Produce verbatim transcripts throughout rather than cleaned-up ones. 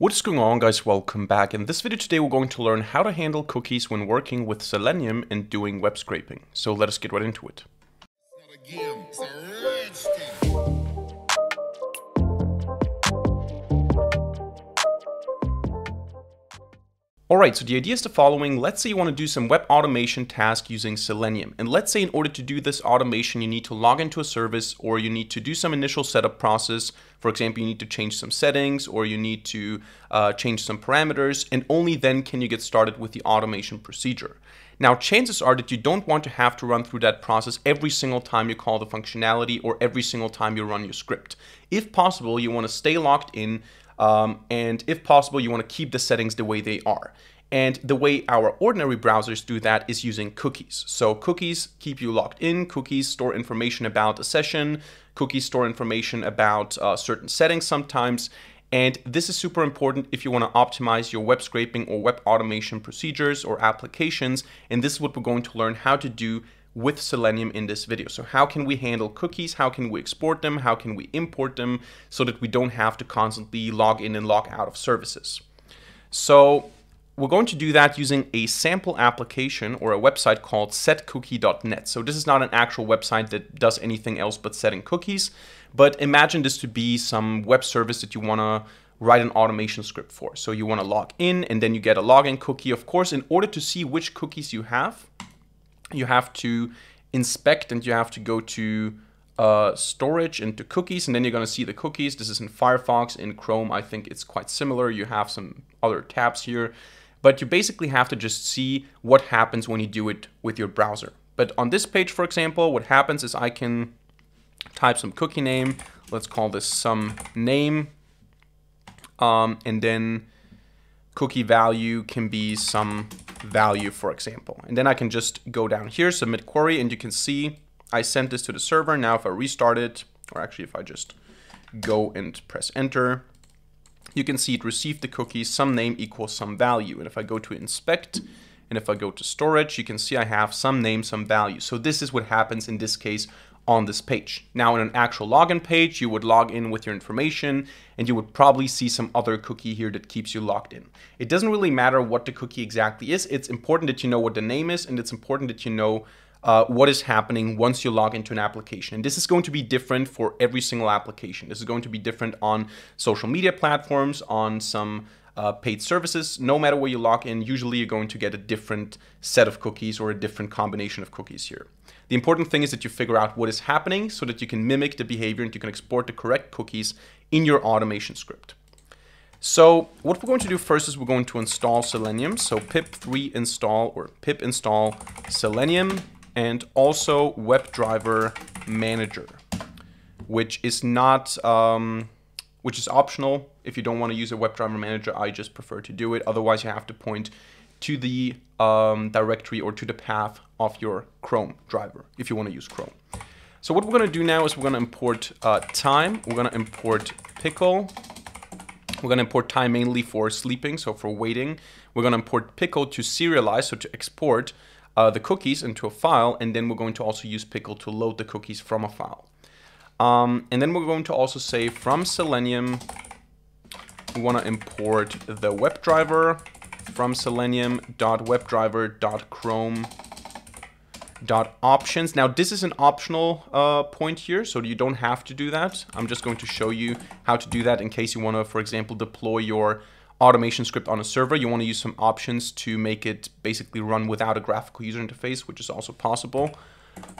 What is going on, guys? Welcome back. In this video today we're going to learn how to handle cookies when working with Selenium and doing web scraping. So let us get right into it. Alright, so the idea is the following. Let's say you want to do some web automation task using Selenium. And let's say in order to do this automation, you need to log into a service or you need to do some initial setup process. For example, you need to change some settings or you need to uh, change some parameters, and only then can you get started with the automation procedure. Now, chances are that you don't want to have to run through that process every single time you call the functionality or every single time you run your script. If possible, you want to stay logged in. Um, and if possible, you want to keep the settings the way they are. And the way our ordinary browsers do that is using cookies. So cookies keep you logged in, cookies store information about a session, cookies store information about uh, certain settings sometimes. And this is super important if you want to optimize your web scraping or web automation procedures or applications. And this is what we're going to learn how to do with Selenium in this video. So how can we handle cookies? How can we export them? How can we import them so that we don't have to constantly log in and log out of services? So we're going to do that using a sample application or a website called set cookie dot net. So this is not an actual website that does anything else but setting cookies, but imagine this to be some web service that you want to write an automation script for. So you want to log in and then you get a login cookie. Of course, in order to see which cookies you have, you have to inspect and you have to go to uh, storage and to cookies, and then you're going to see the cookies. This is in Firefox. In Chrome, I think it's quite similar. You have some other tabs here, but you basically have to just see what happens when you do it with your browser. But on this page, for example, what happens is I can type some cookie name. Let's call this some name. Um, and then cookie value can be some value, for example. And then I can just go down here, submit query, and you can see I sent this to the server. Now if I restart it, or actually if I just go and press enter, you can see it received the cookie, some name equals some value. And if I go to inspect, and if I go to storage, you can see I have some name, some value. So this is what happens in this case on this page. Now in an actual login page, you would log in with your information and you would probably see some other cookie here that keeps you logged in. It doesn't really matter what the cookie exactly is. It's important that you know what the name is, and it's important that you know uh, what is happening once you log into an application. And this is going to be different for every single application. This is going to be different on social media platforms, on some Uh, paid services. No matter where you log in, usually you're going to get a different set of cookies or a different combination of cookies here. The important thing is that you figure out what is happening so that you can mimic the behavior and you can export the correct cookies in your automation script. So what we're going to do first is we're going to install Selenium. So pip three install or pip install Selenium, and also WebDriver Manager, which is not um, which is optional. If you don't want to use a WebDriver Manager, I just prefer to do it. Otherwise, you have to point to the um, directory or to the path of your Chrome driver if you want to use Chrome. So what we're going to do now is we're going to import uh, time. We're going to import pickle. We're going to import time mainly for sleeping, so for waiting. We're going to import pickle to serialize, so to export uh, the cookies into a file. And then we're going to also use pickle to load the cookies from a file. Um, and then we're going to also say from Selenium, we want to import the WebDriver from selenium dot webdriver dot chrome dot options. Now this is an optional uh, point here, so you don't have to do that. I'm just going to show you how to do that in case you want to, for example, deploy your automation script on a server. You want to use some options to make it basically run without a graphical user interface, which is also possible.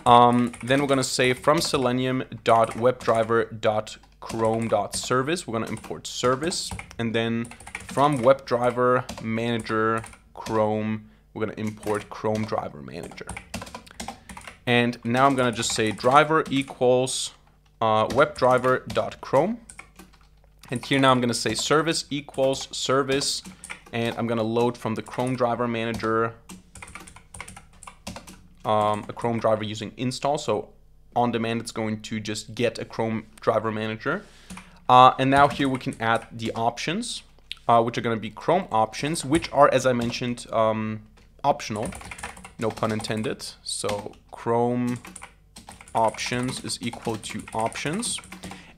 Um, then we're going to say from selenium dot webdriver dot chrome dot service, we're going to import service, and then from WebDriver Manager Chrome, we're going to import Chrome Driver Manager. And now I'm going to just say driver equals uh, webdriver dot chrome. And here now I'm going to say service equals service, and I'm going to load from the Chrome Driver Manager Um, a Chrome driver using install. So on demand, it's going to just get a Chrome driver manager. Uh, and now here we can add the options, uh, which are going to be Chrome options, which are, as I mentioned, um, optional, no pun intended. So Chrome options is equal to options.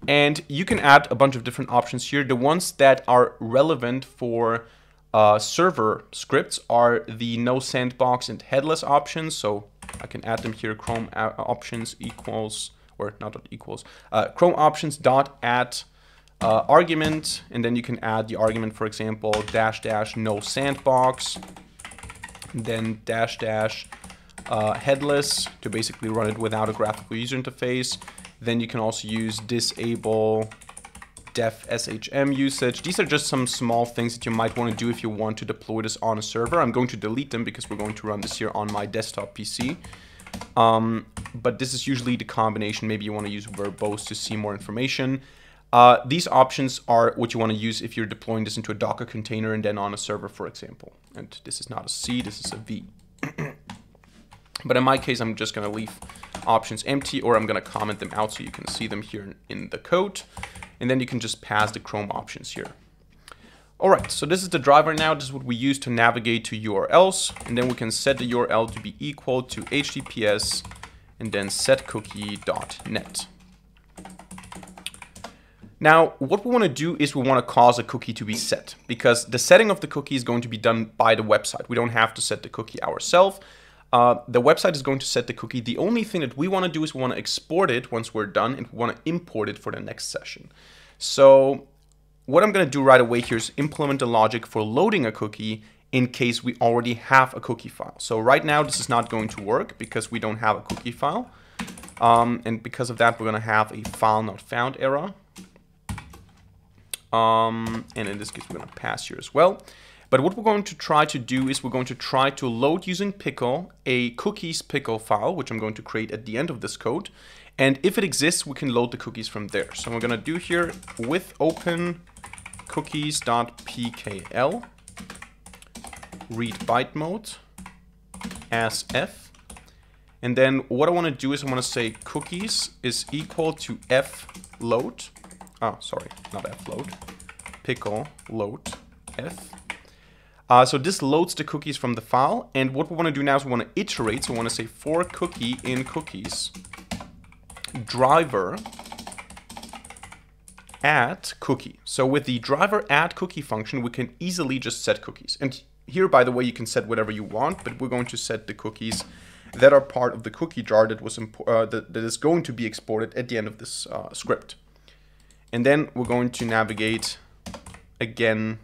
And you can add a bunch of different options here. The ones that are relevant for uh, server scripts are the no sandbox and headless options. So I can add them here. Chrome options equals, or not equals, uh, Chrome options dot add uh, argument. And then you can add the argument, for example, dash dash no sandbox, then dash dash uh, headless to basically run it without a graphical user interface. Then you can also use disable def S H M usage. These are just some small things that you might want to do if you want to deploy this on a server. I'm going to delete them because we're going to run this here on my desktop P C. Um, but this is usually the combination. Maybe you want to use verbose to see more information. Uh, these options are what you want to use if you're deploying this into a Docker container and then on a server, for example. And this is not a C, this is a V. But in my case, I'm just going to leave options empty, or I'm going to comment them out so you can see them here in the code. And then you can just pass the Chrome options here. All right, so this is the driver now. This is what we use to navigate to U R Ls. And then we can set the U R L to be equal to H T T P S and then set cookie dot net. Now, what we want to do is we want to cause a cookie to be set, because the setting of the cookie is going to be done by the website. We don't have to set the cookie ourselves. Uh, the website is going to set the cookie. The only thing that we want to do is we want to export it once we're done, and we want to import it for the next session. So what I'm going to do right away here is implement the logic for loading a cookie in case we already have a cookie file. So right now this is not going to work because we don't have a cookie file. Um, and because of that, we're going to have a file not found error. Um, and in this case, we're going to pass here as well. But what we're going to try to do is we're going to try to load using pickle a cookies pickle file, which I'm going to create at the end of this code. And if it exists, we can load the cookies from there. So we're going to do here with open cookies.pkl read byte mode as f. And then what I want to do is I want to say cookies is equal to f load. Oh, sorry, not f load, pickle load f. Uh, so this loads the cookies from the file, and what we want to do now is we want to iterate, so we want to say for cookie in cookies driver add cookie. So with the driver add cookie function, we can easily just set cookies. And here, by the way, you can set whatever you want, but we're going to set the cookies that are part of the cookie jar that was uh, that, that is going to be exported at the end of this uh, script. And then we're going to navigate again.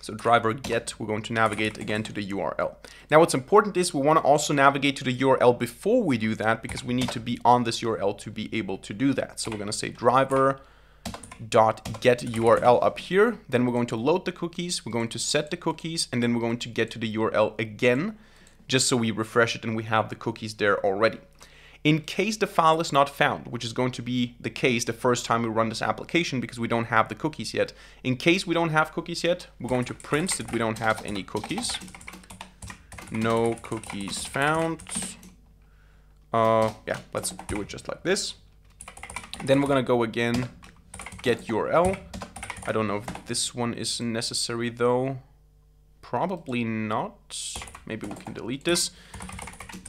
So driver get, we're going to navigate again to the U R L. Now what's important is we want to also navigate to the U R L before we do that, because we need to be on this U R L to be able to do that. So we're going to say driver dot get U R L up here. Then we're going to load the cookies. We're going to set the cookies, and then we're going to get to the U R L again, just so we refresh it and we have the cookies there already. In case the file is not found, which is going to be the case the first time we run this application because we don't have the cookies yet. In case we don't have cookies yet, we're going to print that we don't have any cookies. No cookies found. Uh, yeah, let's do it just like this. Then we're going to go again, get U R L. I don't know if this one is necessary though. Probably not. Maybe we can delete this.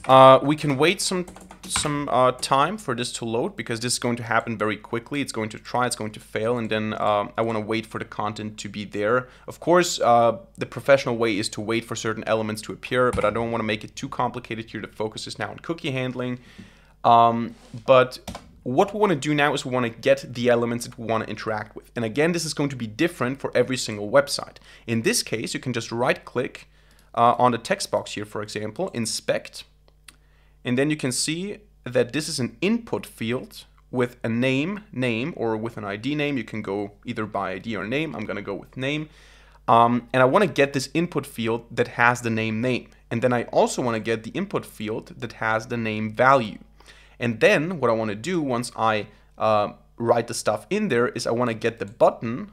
Uh, we can wait some some uh, time for this to load, because this is going to happen very quickly. It's going to try, it's going to fail, and then uh, I want to wait for the content to be there. Of course, uh, the professional way is to wait for certain elements to appear, but I don't want to make it too complicated here. The focus is now on cookie handling. Um, but what we want to do now is we want to get the elements that we want to interact with. And again, this is going to be different for every single website. In this case, you can just right-click uh, on the text box here, for example, inspect. And then you can see that this is an input field with a name, name, or with an I D name. You can go either by I D or name. I'm going to go with name. Um, and I want to get this input field that has the name name. And then I also want to get the input field that has the name value. And then what I want to do once I uh, write the stuff in there is I want to get the button,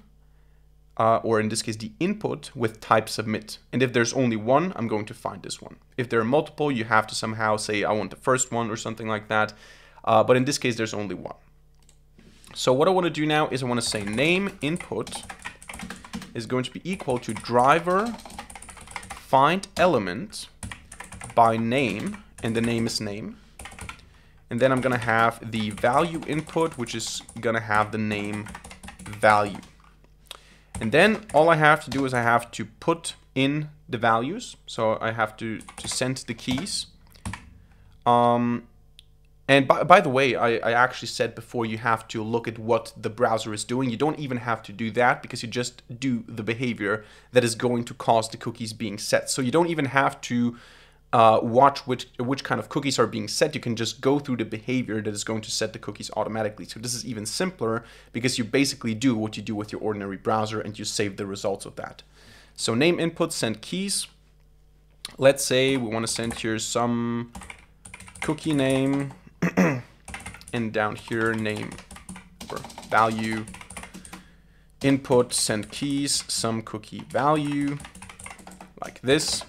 Uh, or in this case, the input with type submit. And if there's only one, I'm going to find this one. If there are multiple, you have to somehow say, I want the first one or something like that. Uh, but in this case, there's only one. So what I want to do now is I want to say name input is going to be equal to driver find element by name, and the name is name. And then I'm going to have the value input, which is going to have the name value. And then all I have to do is I have to put in the values. So I have to, to send the keys. Um, and by, by the way, I, I actually said before you have to look at what the browser is doing. You don't even have to do that because you just do the behavior that is going to cause the cookies being set. So you don't even have to uh, watch which, which kind of cookies are being set. You can just go through the behavior that is going to set the cookies automatically. So this is even simpler because you basically do what you do with your ordinary browser and you save the results of that. So name input, send keys. Let's say we want to send here some cookie name and down here name or value input send keys some cookie value like this,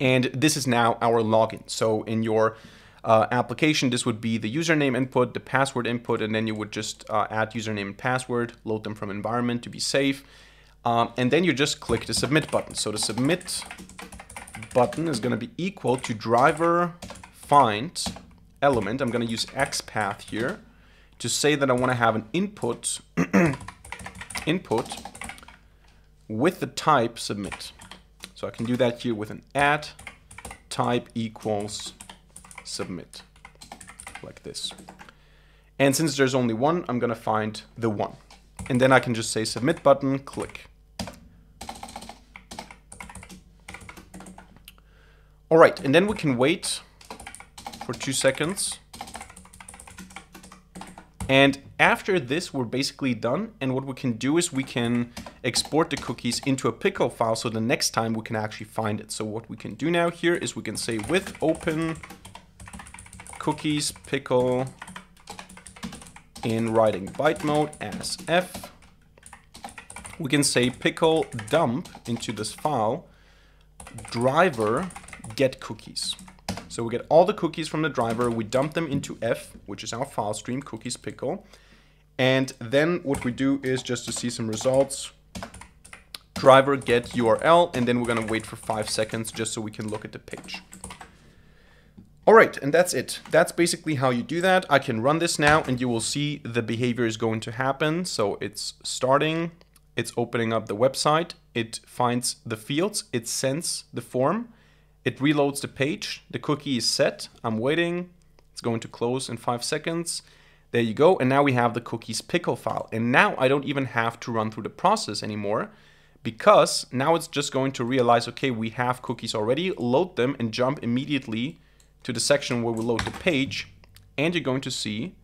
and this is now our login. So in your uh, application this would be the username input, the password input, and then you would just uh, add username and password, load them from environment to be safe, um, and then you just click the submit button. So the submit button is going to be equal to driver find element. I'm going to use XPath here to say that I want to have an input input with the type submit. So I can do that here with an add type equals submit like this. And since there's only one, I'm going to find the one. And then I can just say submit button, click. All right, and then we can wait for two seconds. And after this, we're basically done. And what we can do is we can export the cookies into a pickle file so the next time we can actually find it. So what we can do now here is we can say with open cookies pickle in writing byte mode as f. We can say pickle dump into this file driver get cookies. So we get all the cookies from the driver, we dump them into F, which is our file stream, cookies pickle. And then what we do is just to see some results, driver get U R L, and then we're gonna wait for five seconds just so we can look at the page. All right, and that's it. That's basically how you do that. I can run this now and you will see the behavior is going to happen. So it's starting, it's opening up the website, it finds the fields, it sends the form, it reloads the page, the cookie is set, I'm waiting, it's going to close in five seconds. There you go, and now we have the cookies pickle file. And now I don't even have to run through the process anymore because now it's just going to realize, okay, we have cookies already, load them and jump immediately to the section where we load the page, and you're going to see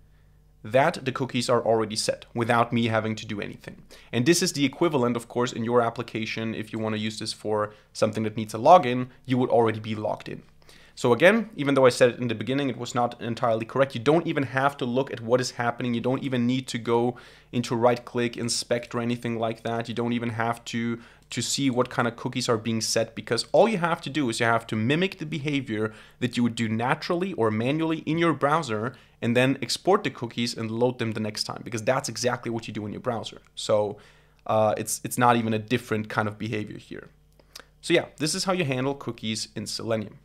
that the cookies are already set without me having to do anything. And this is the equivalent, of course, in your application. If you want to use this for something that needs a login, you would already be logged in. So again, even though I said it in the beginning, it was not entirely correct. You don't even have to look at what is happening. You don't even need to go into right click, inspect or anything like that. You don't even have to to see what kind of cookies are being set, because all you have to do is you have to mimic the behavior that you would do naturally or manually in your browser and then export the cookies and load them the next time, because that's exactly what you do in your browser. So uh, it's, it's not even a different kind of behavior here. So yeah, this is how you handle cookies in Selenium.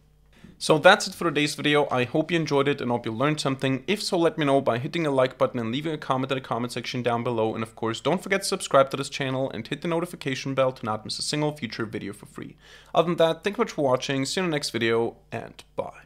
So that's it for today's video. I hope you enjoyed it and hope you learned something. If so, let me know by hitting a like button and leaving a comment in the comment section down below. And of course, don't forget to subscribe to this channel and hit the notification bell to not miss a single future video for free. Other than that, thank you much for watching. See you in the next video, and bye.